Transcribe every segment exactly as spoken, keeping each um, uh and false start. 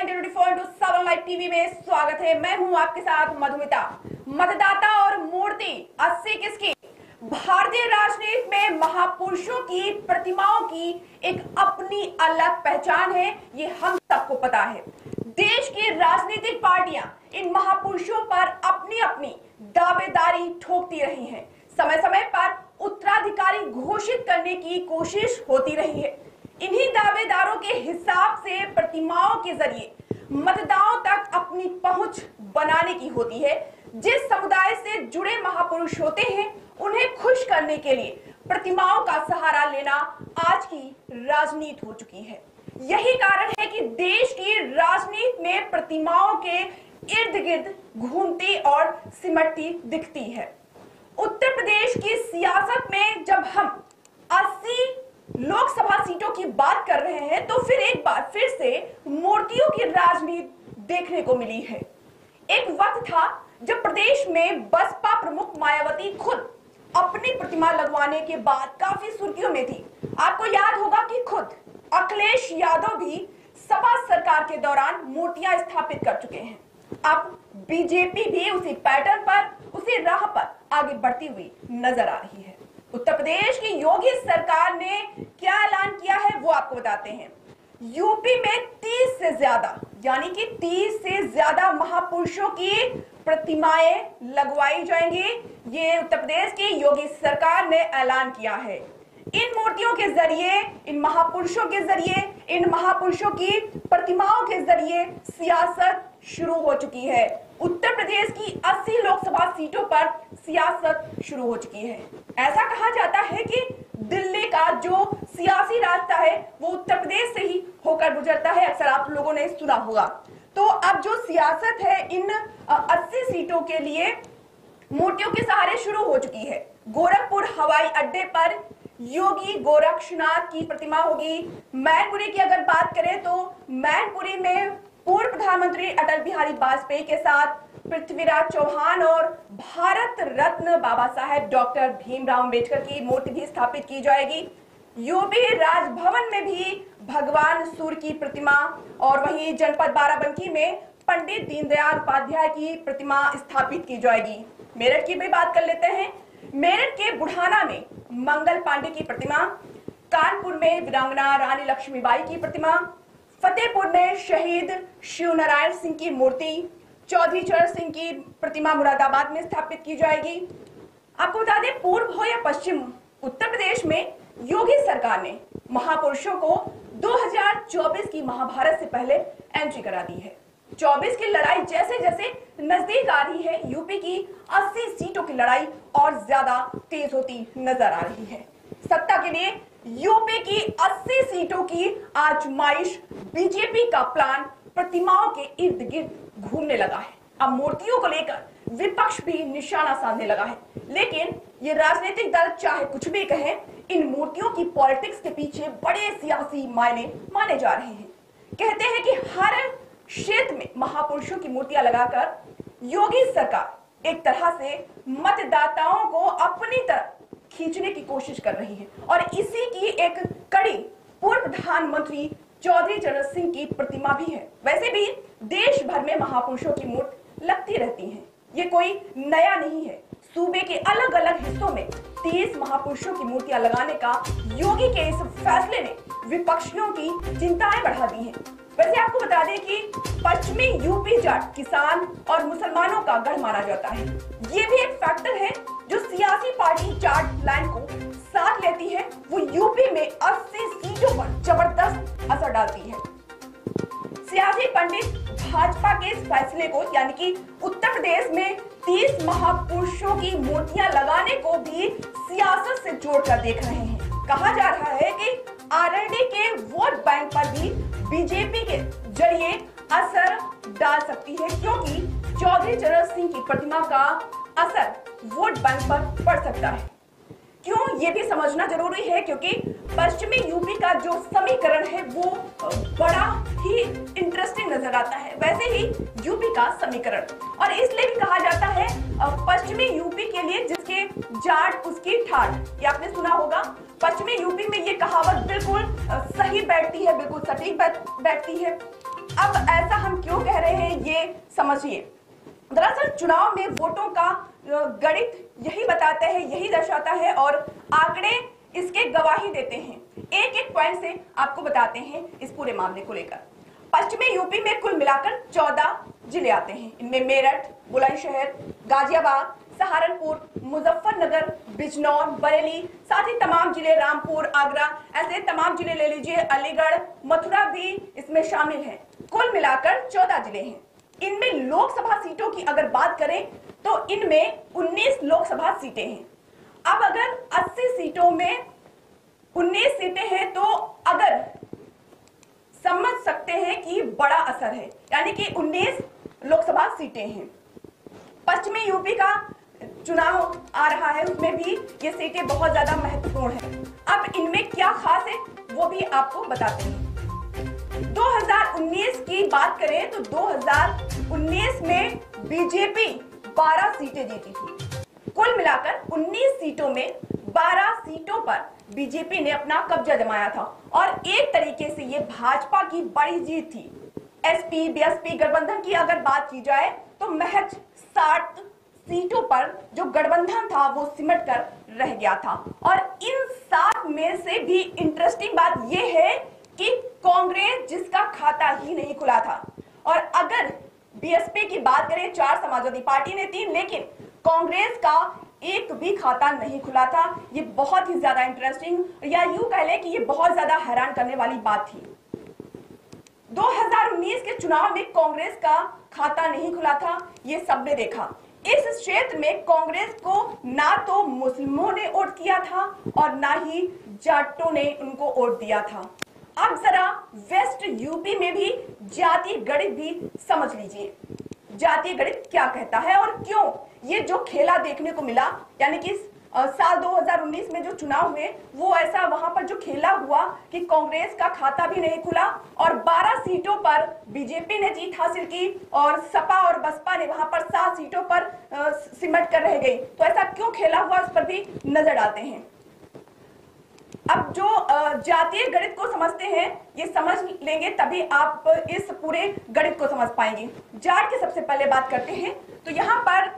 TV में स्वागत है। मैं हूं आपके साथ मधुमिता। मतदाता और मूर्ति अस्सी किसकी? भारतीय राजनीति में महापुरुषों की प्रतिमाओं की एक अपनी अलग पहचान है, ये हम सबको पता है। देश की राजनीतिक पार्टियां इन महापुरुषों पर अपनी अपनी दावेदारी ठोकती रही हैं, समय समय पर उत्तराधिकारी घोषित करने की कोशिश होती रही है। इन्हीं दावेदारों के हिसाब से प्रतिमाओं के जरिए मतदाताओं तक अपनी पहुंच बनाने की होती है। जिस समुदाय से जुड़े महापुरुष होते हैं उन्हें खुश करने के लिए प्रतिमाओं का सहारा लेना आज की राजनीति हो चुकी है। यही कारण है कि देश की राजनीति में प्रतिमाओं के इर्द गिर्द घूमती और सिमटती दिखती है। उत्तर प्रदेश की सियासत में जब हम अस्सी लोकसभा सीटों की बात कर रहे हैं तो फिर एक बार फिर से मूर्तियों की राजनीति देखने को मिली है। एक वक्त था जब प्रदेश में बसपा प्रमुख मायावती खुद अपनी प्रतिमा लगवाने के बाद काफी सुर्खियों में थी। आपको याद होगा कि खुद अखिलेश यादव भी सपा सरकार के दौरान मूर्तियां स्थापित कर चुके हैं। अब बीजेपी भी उसी पैटर्न पर, उसी राह पर आगे बढ़ती हुई नजर आ रही है। उत्तर प्रदेश की योगी सरकार ने क्या ऐलान किया है वो आपको बताते हैं। यूपी में तीस से ज्यादा यानी कि तीस से ज्यादा महापुरुषों की प्रतिमाएं लगवाई जाएंगी। ये उत्तर प्रदेश की योगी सरकार ने ऐलान किया है। इन मूर्तियों के जरिए, इन महापुरुषों के जरिए, इन महापुरुषों की प्रतिमाओं के जरिए सियासत शुरू हो चुकी है। उत्तर प्रदेश की अस्सी लोकसभा सीटों पर सियासत शुरू हो चुकी है। ऐसा कहा जाता है कि दिल्ली का जो सियासी रास्ता है वो उत्तर प्रदेश से ही होकर गुजरता है, अक्सर आप लोगों ने सुना होगा। तो अब जो सियासत है इन अस्सी सीटों के लिए मूर्तियों के सहारे शुरू हो चुकी है। गोरखपुर हवाई अड्डे पर योगी गोरक्षनाथ की प्रतिमा होगी। मैनपुरी की अगर बात करें तो मैनपुरी में पूर्व प्रधानमंत्री अटल बिहारी वाजपेयी के साथ पृथ्वीराज चौहान और भारत रत्न बाबा साहेब डॉक्टर भीमराव अम्बेडकर की मूर्ति भी स्थापित की जाएगी। यूपी राजभवन में भी भगवान सूर्य की प्रतिमा और वहीं जनपद बाराबंकी में पंडित दीनदयाल उपाध्याय की प्रतिमा स्थापित की जाएगी। मेरठ की भी बात कर लेते हैं। मेरठ के बुढ़ाना में मंगल पांडे की प्रतिमा, कानपुर में वीरांगना रानी लक्ष्मीबाई की प्रतिमा, फतेहपुर में शहीद शिवनारायण सिंह की मूर्ति, चौधरी चरण सिंह की प्रतिमा मुरादाबाद में स्थापित की जाएगी। आपको बता दें, पूर्व हो या पश्चिम, उत्तर प्रदेश में योगी सरकार ने महापुरुषों को दो हजार चौबीस की महाभारत से पहले एंट्री करा दी है। चौबीस की लड़ाई जैसे जैसे नजदीक आ रही है, यूपी की अस्सी सीटों की लड़ाई और ज्यादा तेज होती नजर आ रही है। सत्ता के लिए यूपी की अस्सी सीटों की आजमाइश, बीजेपी का प्लान प्रतिमाओं के इर्द गिर्द घूमने लगा है। अब मूर्तियों को लेकर विपक्ष भी निशाना साधने लगा है, लेकिन ये राजनीतिक दल चाहे कुछ भी कहें, इन मूर्तियों की पॉलिटिक्स के पीछे बड़े सियासी मायने माने जा रहे हैं। कहते हैं कि हर क्षेत्र में महापुरुषों की मूर्तियां लगाकर योगी सरकार एक तरह से मतदाताओं को अपनी तरफ खींचने की कोशिश कर रही है और इसी की एक कड़ी पूर्व प्रधानमंत्री चौधरी चरण सिंह की प्रतिमा भी है। वैसे भी देश भर में महापुरुषों की मूर्ति लगती रहती है, ये कोई नया नहीं है। सूबे के अलग अलग हिस्सों में तीस महापुरुषों की मूर्तियां लगाने का योगी के इस फैसले ने विपक्षियों की चिंताएं बढ़ा दी हैं। वैसे आपको बता दें कि पश्चिमी यूपी जाट किसान और मुसलमानों का गढ़ माना जाता है। ये भी एक फैक्टर है जो सियासी पार्टी जाट लाइन को साथ लेती है, वो यूपी में अस्सी सीटों पर जबरदस्त असर डालती है। सियासी पंडित भाजपा के इस फैसले को, यानी कि उत्तर प्रदेश में तीस महापुरुषों की मूर्तियां लगाने को भी सियासत से जोड़कर देख रहे हैं। कहा जा रहा है कि आरएलडी के वोट बैंक पर भी बीजेपी के जरिए असर डाल सकती है, क्योंकि चौधरी चरण सिंह की प्रतिमा का असर वोट बैंक पर पड़ सकता है। क्यों, ये भी समझना जरूरी है, क्योंकि पश्चिमी यूपी का जो समीकरण है वो बड़ा ही इंटरेस्टिंग नजर आता है। वैसे ही यूपी का समीकरण, और इसलिए भी कहा जाता है पश्चिमी यूपी के लिए जिसके जाट उसकी ठाट, ये आपने सुना होगा। पश्चिमी यूपी में ये कहावत बिल्कुल सही बैठती है, बिल्कुल सटीक बैठती है। अब ऐसा हम क्यों कह रहे हैं ये समझिए। दरअसल चुनाव में वोटों का गणित यही बताता है, यही दर्शाता है और आंकड़े इसके गवाही देते हैं। एक एक पॉइंट से आपको बताते हैं इस पूरे मामले को लेकर। पश्चिमी यूपी में कुल मिलाकर चौदह जिले आते हैं। इनमें मेरठ, बुलंदशहर, गाजियाबाद, सहारनपुर, मुजफ्फरनगर, बिजनौर, बरेली, साथ ही तमाम जिले रामपुर, आगरा, ऐसे तमाम जिले ले लीजिए, अलीगढ़, मथुरा भी इसमें शामिल है। कुल मिलाकर चौदह जिले हैं। इनमें लोकसभा सीटों की अगर बात करें तो इनमें उन्नीस लोकसभा सीटें हैं। अब अगर अस्सी सीटों में उन्नीस सीटें हैं तो अगर समझ सकते हैं कि बड़ा असर है, यानी कि उन्नीस लोकसभा सीटें हैं। पश्चिमी यूपी का चुनाव आ रहा है, उसमें भी ये सीटें बहुत ज्यादा महत्वपूर्ण हैं। अब इनमें क्या खास है वो भी आपको बताते हैं। दो हज़ार उन्नीस की बात करें तो दो हज़ार उन्नीस में बीजेपी बारह सीटें जीती थी। कुल मिलाकर उन्नीस सीटों में बारह सीटों पर बीजेपी ने अपना कब्जा जमाया था और एक तरीके से ये भाजपा की बड़ी जीत थी। एसपी बीएसपी गठबंधन की अगर बात की जाए तो महज साठ सीटों पर जो गठबंधन था वो सिमट कर रह गया था। और इन सात में से भी इंटरेस्टिंग बात यह है कि कांग्रेस जिसका खाता ही नहीं खुला था। और अगर बीएसपी की बात करें, चार समाजवादी पार्टी ने तीन, लेकिन कांग्रेस का एक भी खाता नहीं खुला था। ये बहुत ही ज्यादा इंटरेस्टिंग या यूं कह लें कि ये बहुत ज्यादा हैरान करने वाली बात थी। दो हज़ार उन्नीस के चुनाव में कांग्रेस का खाता नहीं खुला था, ये सबने देखा। इस क्षेत्र में कांग्रेस को ना तो मुस्लिमों ने वोट किया था और ना ही जाटों ने उनको वोट दिया था। अब जरा वेस्ट यूपी में भी जातीय गणित भी समझ लीजिए। जातीय गणित क्या कहता है और क्यों ये जो खेला देखने को मिला, यानी कि साल दो हज़ार उन्नीस में जो चुनाव हुए वो ऐसा वहां पर जो खेला हुआ कि कांग्रेस का खाता भी नहीं खुला और बारह सीटों पर बीजेपी ने जीत हासिल की और सपा और बसपा ने वहां पर सात सीटों पर सिमट कर रह गई। तो ऐसा क्यों खेला हुआ उस पर भी नजर डालते हैं। अब जो जातीय गणित को समझते हैं ये समझ लेंगे तभी आप इस पूरे गणित को समझ पाएंगे। जाट की सबसे पहले बात करते हैं तो यहाँ पर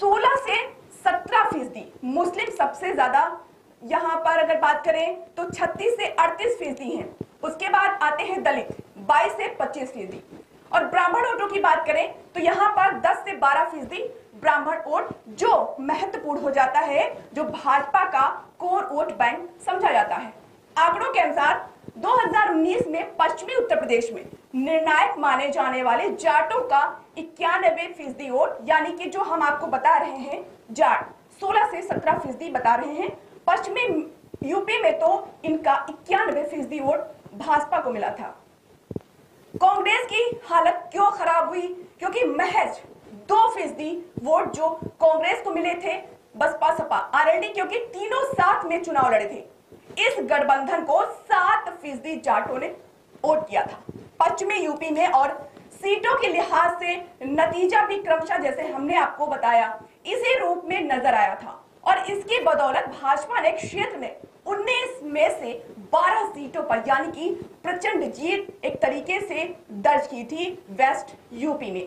सोलह से सत्रह फीसदी, मुस्लिम सबसे ज्यादा यहाँ पर अगर बात करें तो छत्तीस से अड़तीस फीसदी है। उसके बाद आते हैं दलित बाईस से पच्चीस फीसदी और ब्राह्मण वोटों की बात करें तो यहाँ पर दस से बारह फीसदी ब्राह्मण वोट जो महत्वपूर्ण हो जाता है, जो भाजपा का कोर वोट बैंक समझा जाता है। आंकड़ों के अनुसार दो हज़ार उन्नीस में पश्चिमी उत्तर प्रदेश में निर्णायक माने जाने वाले जाटों का इक्यानवे फीसदी वोट, यानी कि जो हम आपको बता रहे हैं जाट सोलह से सत्रह फीसदी बता रहे हैं, पश्चिमी यूपी में तो इनका इक्यानवे फीसदी वोट भाजपा को मिला था। कांग्रेस की हालत क्यों खराब हुई, क्योंकि महज दो फीसदी वोट जो कांग्रेस को मिले थे, बसपा सपा आरएलडी क्योंकि तीनों साथ में चुनाव लड़े थे, इस गठबंधन को सात फीसदी जाटों ने वोट किया था पश्चिमी यूपी में। और सीटों के लिहाज से नतीजा भी क्रमशः जैसे हमने आपको बताया इसी रूप में नजर आया था और इसकी बदौलत भाजपा ने क्षेत्र में उन्नीस में से बारह सीटों पर यानी कि प्रचंड जीत एक तरीके से दर्ज की थी वेस्ट यूपी में।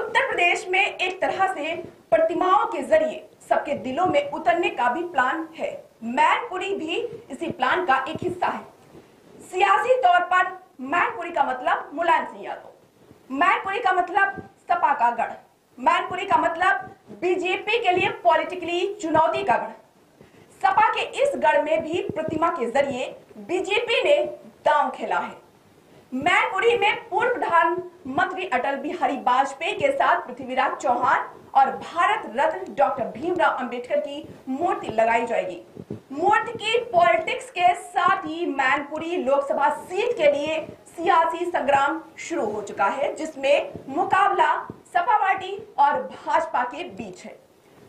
उत्तर प्रदेश में एक तरह से प्रतिमाओं के जरिए सबके दिलों में उतरने का भी प्लान है। मैनपुरी भी इसी प्लान का एक हिस्सा है। सियासी तौर पर मैनपुरी का मतलब मुलायम सिंह यादव, मैनपुरी का मतलब सपा का गढ़, मैनपुरी का मतलब बीजेपी के लिए पॉलिटिकली चुनौती का गढ़। सपा के इस गढ़ में भी प्रतिमा के जरिए बीजेपी ने दांव खेला है। मैनपुरी में पूर्व प्रधानमंत्री अटल बिहारी वाजपेयी के साथ पृथ्वीराज चौहान और भारत रत्न डॉक्टर भीमराव अम्बेडकर की मूर्ति लगाई जाएगी। मूर्ति की पॉलिटिक्स के साथ ही मैनपुरी लोकसभा सीट के लिए सियासी संग्राम शुरू हो चुका है, जिसमें मुकाबला सपा पार्टी और भाजपा के बीच है।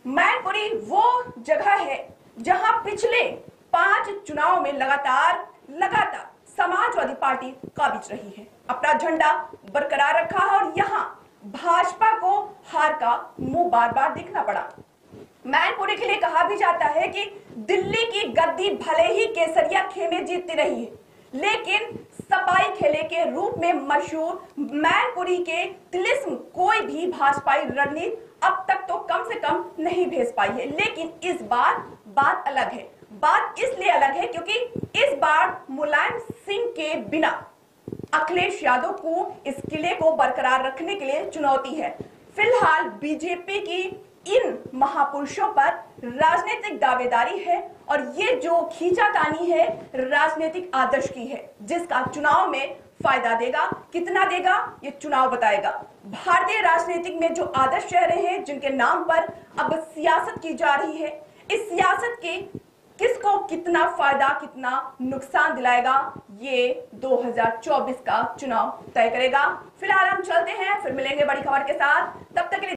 मैनपुरी वो जगह है जहां पिछले पांच चुनाव में लगातार लगातार समाजवादी पार्टी काबिज रही है, अपना झंडा बरकरार रखा है और यहाँ भाजपा को हार का मुंह बार बार दिखना पड़ा। मैनपुरी के लिए कहा भी जाता है कि दिल्ली की गद्दी भले ही केसरिया खेमे जीतती रही है, लेकिन सपाई खेले के रूप में मशहूर मैनपुरी के तिलिस्म कोई भी भाजपाई रणनीति अब तक तो कम से कम नहीं भेज पाई है। लेकिन इस बार बात अलग है। बात इसलिए अलग है क्योंकि इस बार मुलायम सिंह के बिना अखिलेश यादव को इस किले को बरकरार रखने के लिए चुनौती है। फिलहाल बीजेपी की इन महापुरुषों पर राजनीतिक दावेदारी है और ये जो खींचातानी है राजनीतिक आदर्श की है, जिसका चुनाव में फायदा देगा, कितना देगा ये चुनाव बताएगा। भारतीय राजनीतिक में जो आदर्श चेहरे हैं जिनके नाम पर अब सियासत की जा रही है, इस सियासत के किसको कितना फायदा कितना नुकसान दिलाएगा ये दो हज़ार चौबीस का चुनाव तय करेगा। फिलहाल हम चलते हैं, फिर मिलेंगे बड़ी खबर के साथ। तब तक के लिए